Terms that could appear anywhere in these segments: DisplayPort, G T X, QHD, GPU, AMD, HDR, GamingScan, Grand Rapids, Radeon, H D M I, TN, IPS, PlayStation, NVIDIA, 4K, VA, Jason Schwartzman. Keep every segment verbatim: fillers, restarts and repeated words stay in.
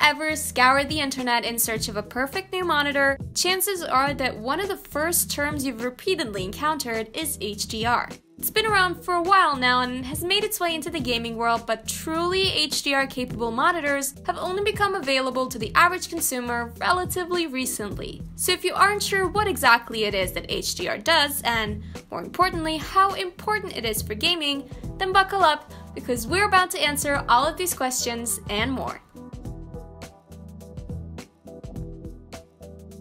ever scoured the internet in search of a perfect new monitor, chances are that one of the first terms you've repeatedly encountered is H D R. It's been around for a while now and has made its way into the gaming world, but truly H D R-capable monitors have only become available to the average consumer relatively recently. So if you aren't sure what exactly it is that H D R does, and more importantly, how important it is for gaming, then buckle up, because we're about to answer all of these questions and more.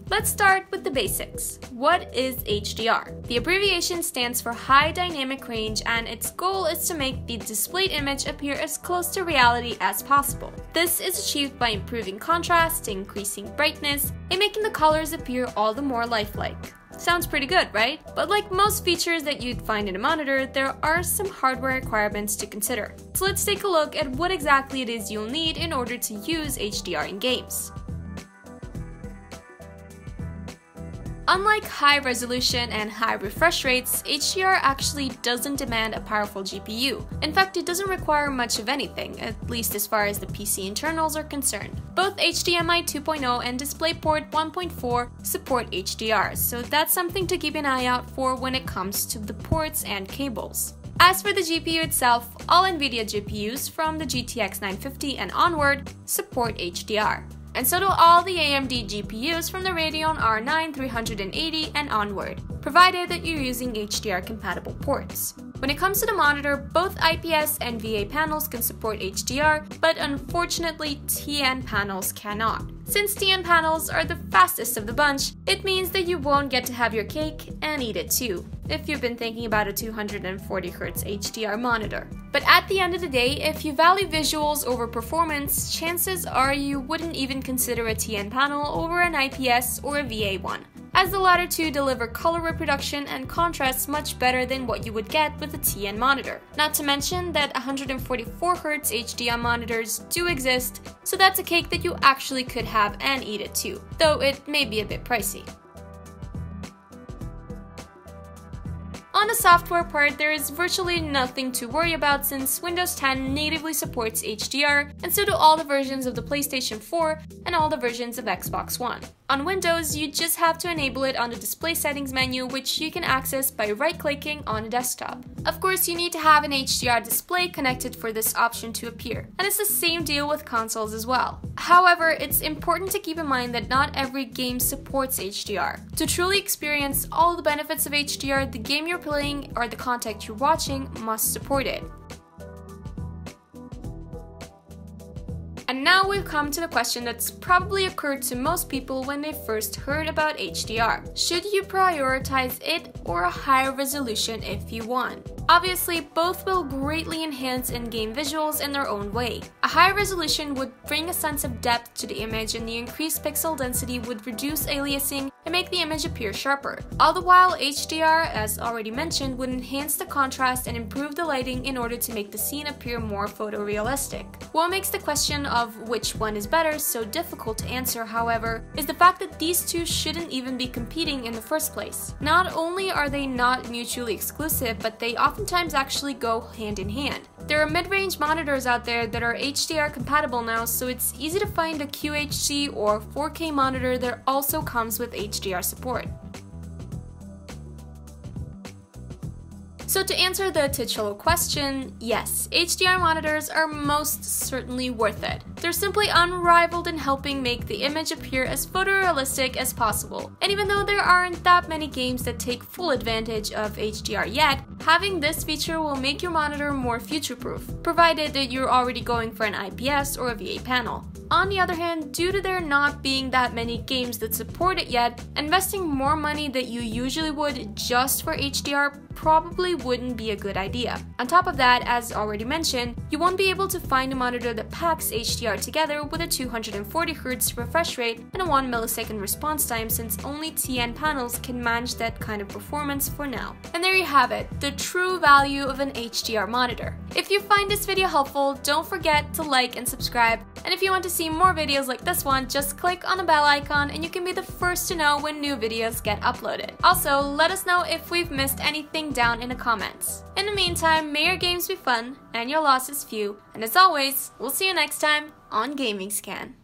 Let's start with the basics. What is H D R? The abbreviation stands for High Dynamic Range, and its goal is to make the displayed image appear as close to reality as possible. This is achieved by improving contrast, increasing brightness, and making the colors appear all the more lifelike. Sounds pretty good, right? But like most features that you'd find in a monitor, there are some hardware requirements to consider. So let's take a look at what exactly it is you'll need in order to use H D R in games. Unlike high resolution and high refresh rates, H D R actually doesn't demand a powerful G P U. In fact, it doesn't require much of anything, at least as far as the P C internals are concerned. Both H D M I two point oh and DisplayPort one point four support H D R, so that's something to keep an eye out for when it comes to the ports and cables. As for the G P U itself, all NVIDIA G P Us from the G T X nine fifty and onward support H D R. And so do all the A M D G P Us from the Radeon R nine three eighty and onward, provided that you're using H D R-compatible ports. When it comes to the monitor, both I P S and V A panels can support H D R, but unfortunately T N panels cannot. Since T N panels are the fastest of the bunch, it means that you won't get to have your cake and eat it too, if you've been thinking about a two hundred forty hertz H D R monitor. But at the end of the day, if you value visuals over performance, chances are you wouldn't even consider a T N panel over an I P S or a V A one, as the latter two deliver color reproduction and contrast much better than what you would get with a T N monitor. Not to mention that one hundred forty-four hertz H D R monitors do exist, so that's a cake that you actually could have and eat it too, though it may be a bit pricey. On the software part, there is virtually nothing to worry about since Windows ten natively supports H D R, and so do all the versions of the PlayStation four and all the versions of Xbox One. On Windows, you just have to enable it on the display settings menu, which you can access by right-clicking on a desktop. Of course, you need to have an H D R display connected for this option to appear, and it's the same deal with consoles as well. However, it's important to keep in mind that not every game supports H D R. To truly experience all the benefits of H D R, the game you're playing or the content you're watching must support it. And now we've come to the question that's probably occurred to most people when they first heard about H D R. Should you prioritize it or a higher resolution if you want? Obviously, both will greatly enhance in-game visuals in their own way. A higher resolution would bring a sense of depth to the image, and the increased pixel density would reduce aliasing and make the image appear sharper. All the while, H D R, as already mentioned, would enhance the contrast and improve the lighting in order to make the scene appear more photorealistic. What makes the question of which one is better so difficult to answer, however, is the fact that these two shouldn't even be competing in the first place. Not only are they not mutually exclusive, but they often Sometimes actually go hand in hand. There are mid-range monitors out there that are H D R compatible now, so it's easy to find a Q H D or four K monitor that also comes with H D R support. So to answer the titular question, yes, H D R monitors are most certainly worth it. They're simply unrivaled in helping make the image appear as photorealistic as possible. And even though there aren't that many games that take full advantage of H D R yet, having this feature will make your monitor more future-proof, provided that you're already going for an I P S or a V A panel. On the other hand, due to there not being that many games that support it yet, investing more money than you usually would just for H D R probably wouldn't be a good idea. On top of that, as already mentioned, you won't be able to find a monitor that packs H D R together with a two hundred forty hertz refresh rate and a one millisecond response time, since only T N panels can manage that kind of performance for now. And there you have it, the true value of an H D R monitor. If you find this video helpful, don't forget to like and subscribe, and if you want to see more videos like this one, just click on the bell icon and you can be the first to know when new videos get uploaded. Also, let us know if we've missed anything down in the comments. In the meantime, may your games be fun and your losses few, and as always, we'll see you next time on GamingScan.